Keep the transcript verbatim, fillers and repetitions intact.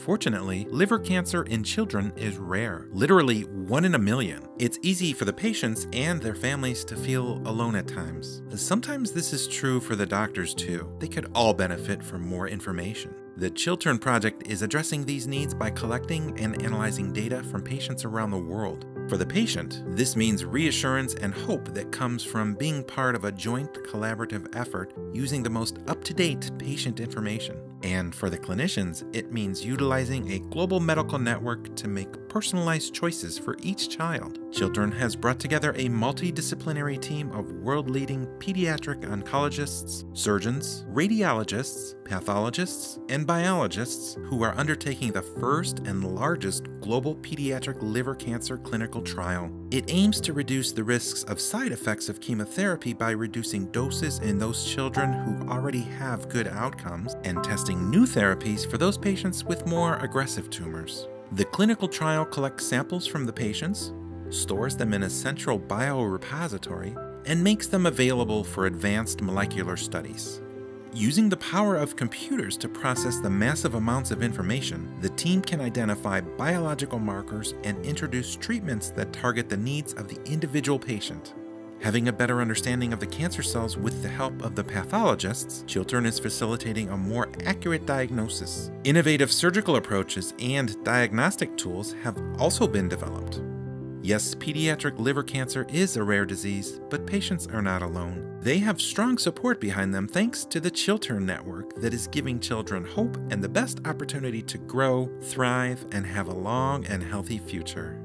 Fortunately, liver cancer in children is rare, literally one in a million. It's easy for the patients and their families to feel alone at times. Sometimes this is true for the doctors too. They could all benefit from more information. The Chiltern Project is addressing these needs by collecting and analyzing data from patients around the world. For the patient, this means reassurance and hope that comes from being part of a joint collaborative effort using the most up-to-date patient information. And for the clinicians, it means utilizing a global medical network to make personalized choices for each child. Chiltern has brought together a multidisciplinary team of world-leading pediatric oncologists, surgeons, radiologists, pathologists, and biologists who are undertaking the first and largest global pediatric liver cancer clinical trial. It aims to reduce the risks of side effects of chemotherapy by reducing doses in those children who already have good outcomes and testing new therapies for those patients with more aggressive tumors. The clinical trial collects samples from the patients, stores them in a central biorepository, and makes them available for advanced molecular studies. Using the power of computers to process the massive amounts of information, the team can identify biological markers and introduce treatments that target the needs of the individual patient. Having a better understanding of the cancer cells with the help of the pathologists, Chiltern is facilitating a more accurate diagnosis. Innovative surgical approaches and diagnostic tools have also been developed. Yes, pediatric liver cancer is a rare disease, but patients are not alone. They have strong support behind them thanks to the Chiltern Network that is giving children hope and the best opportunity to grow, thrive, and have a long and healthy future.